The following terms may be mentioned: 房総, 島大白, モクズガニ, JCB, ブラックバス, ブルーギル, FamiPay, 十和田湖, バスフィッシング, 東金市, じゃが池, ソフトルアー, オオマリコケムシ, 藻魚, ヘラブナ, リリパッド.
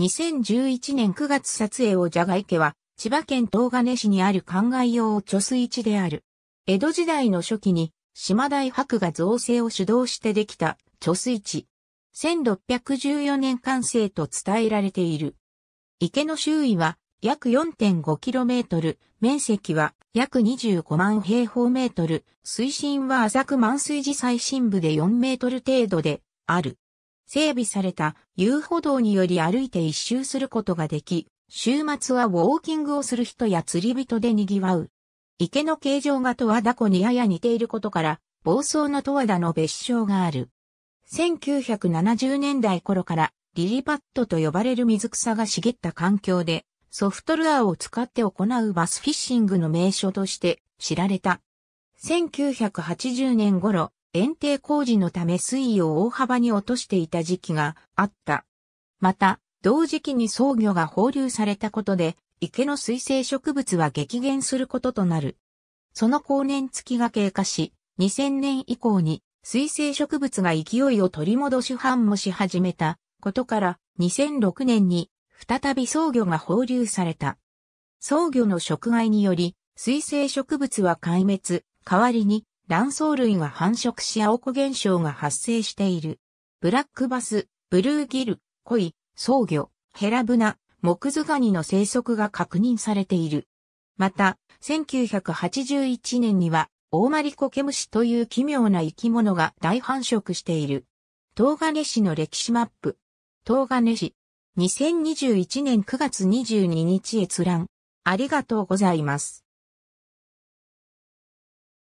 2011年9月撮影をじゃが池は、千葉県東金市にある灌漑用貯水池である。江戸時代の初期に、島大白が造成を主導してできた貯水池。1614年完成と伝えられている。池の周囲は約 4.5km、面積は約25万平方メートル、水深は浅く満水時最深部で4メートル程度である。整備された遊歩道により歩いて一周することができ、週末はウォーキングをする人や釣り人で賑わう。池の形状が十和田湖にやや似ていることから、房総の十和田の別称がある。1970年代頃からリリパッドと呼ばれる水草が茂った環境で、ソフトルアーを使って行うバスフィッシングの名所として知られた。1980年頃、堰堤工事のため水位を大幅に落としていた時期があった。また、同時期に藻魚が放流されたことで、池の水生植物は激減することとなる。その後年月が経過し、2000年以降に水生植物が勢いを取り戻し繁茂し始めたことから、2006年に再び藻魚が放流された。藻魚の食害により、水生植物は壊滅、代わりに、卵巣類が繁殖し青子現象が発生している。ブラックバス、ブルーギル、コイ、藻魚、ヘラブナ、モクズガニの生息が確認されている。また、1981年には、オオマリコケムシという奇妙な生き物が大繁殖している。東金市の歴史マップ。東金市。2021年9月22日閲覧。ありがとうございます。